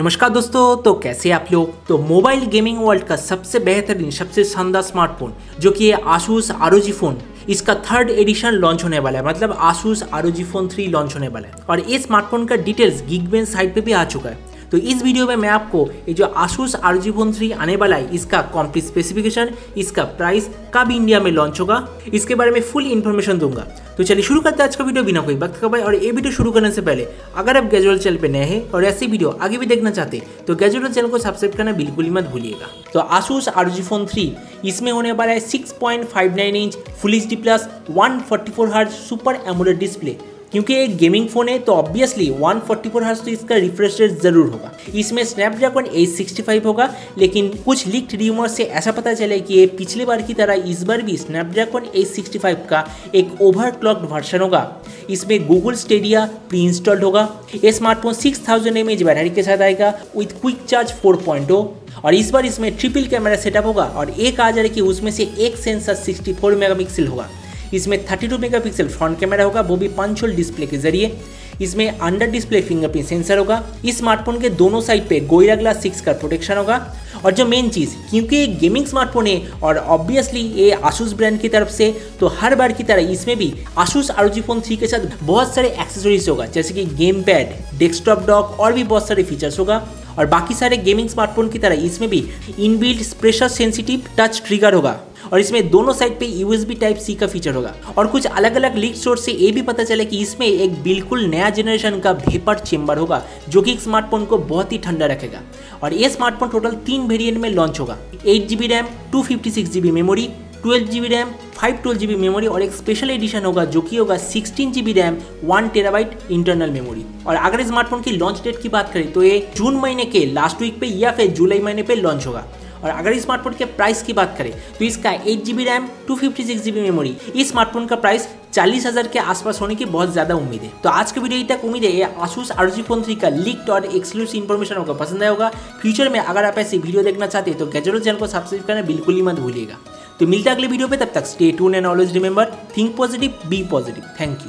नमस्कार दोस्तों, तो कैसे आप लोग। तो मोबाइल गेमिंग वर्ल्ड का सबसे बेहतरीन, सबसे शानदार स्मार्टफोन जो कि है आसूस ROG फोन, इसका थर्ड एडिशन लॉन्च होने वाला है। मतलब आसूस ROG फोन 3 लॉन्च होने वाला है और ये स्मार्टफोन का डिटेल्स गीकबेंच साइट पे भी आ चुका है। तो इस वीडियो में मैं आपको ये जो आसूस ROG फोन 3 आने वाला है, इसका कंप्लीट स्पेसिफिकेशन, इसका प्राइस, कब इंडिया में लॉन्च होगा, इसके बारे में फुल इन्फॉर्मेशन दूंगा। तो चलिए शुरू करते हैं आज का वीडियो बिना कोई वक्त का भाई। और ये वीडियो शुरू करने से पहले अगर आप गैजुअल चैनल पे नए हैं और ऐसी वीडियो आगे भी देखना चाहते हैं तो गैजुअल चैनल को सब्सक्राइब करना बिल्कुल ही मत भूलिएगा। तो आसूस ROG फोन 3 इसमें होने वाला है 6.59 inch full HD plus 144 hertz super AMOLED display. क्योंकि एक गेमिंग फोन है तो ऑब्वियसली 144 हर्ट्ज तो इसका रिफ्रेश रेट जरूर होगा। इसमें स्नैपड्रैगन 865 होगा, लेकिन कुछ लीक्ड र्यूमर से ऐसा पता चले कि ये पिछले बार की तरह इस बार भी स्नैपड्रैगन 865 का एक ओवरक्लॉक्ड वर्जन होगा। इसमें गूगल स्टेडिया प्री इंस्टॉल्ड होगा। ये स्मार्टफोन 6000 mAh बैटरी के साथ आएगा विथ क्विक चार्ज 4.0 और इस बार इसमें ट्रिपल कैमरा सेटअप होगा और एक कहा जा रहा है कि उसमें से एक सेंसर 64 मेगापिक्सल होगा। इसमें 32 मेगापिक्सल फ्रंट कैमरा होगा, वो भी पंच होल डिस्प्ले के जरिए। इसमें अंडर डिस्प्ले फिंगरप्रिंट सेंसर होगा। इस स्मार्टफोन के दोनों साइड पे गोरिल्ला ग्लास 6 का प्रोटेक्शन होगा। और जो मेन चीज़, क्योंकि ये गेमिंग स्मार्टफोन है और ऑब्वियसली ये आसूस ब्रांड की तरफ से, तो हर बार की तरह इसमें भी आसूस ROG फोन 3 के साथ बहुत सारे एक्सेसरीज होगा, जैसे कि गेम पैड, डेस्कटॉप डॉक और भी बहुत सारे फीचर्स होगा। और बाकी सारे गेमिंग स्मार्टफोन की तरह इसमें भी inbuilt pressure sensitive touch trigger होगा और इसमें दोनों साइड पे USB Type-C का फीचर होगा। और कुछ अलग अलग लीक सोर्स से ये भी पता चला कि इसमें एक बिल्कुल नया जनरेशन का वेपर चेम्बर होगा जो कि स्मार्टफोन को बहुत ही ठंडा रखेगा। और ये स्मार्टफोन टोटल 3 वेरिएंट में लॉन्च होगा। 8GB RAM, 256GB memory, 12GB RAM, 512GB memory और एक स्पेशल एडिशन होगा जो कि होगा 16GB RAM, 1TB internal memory. और अगर स्मार्टफोन की लॉन्च डेट की बात करें तो ये जून महीने के लास्ट वीक पे या फिर जुलाई महीने पे लॉन्च होगा। और अगर स्मार्टफोन के प्राइस की बात करें तो इसका 8GB रैम, 256GB मेमोरी, इस स्मार्टफोन का प्राइस 40,000 के आसपास होने की बहुत ज्यादा उम्मीद है। तो आज के वीडियो तक उम्मीद है ये आसूस ROG फोन 3 का लीक्ड और एक्सक्लूसिव इन्फॉर्मेशन आपको पसंद आया होगा। फ्यूचर में अगर आप ऐसी वीडियो देखना चाहते हैं तो गैजेट चैनल को सब्सक्राइब करना बिल्कुल ही मत भूलिएगा। तो मिलते हैं अगले वीडियो पे, तब तक stay tuned and always remember, think positive, be positive. Thank you.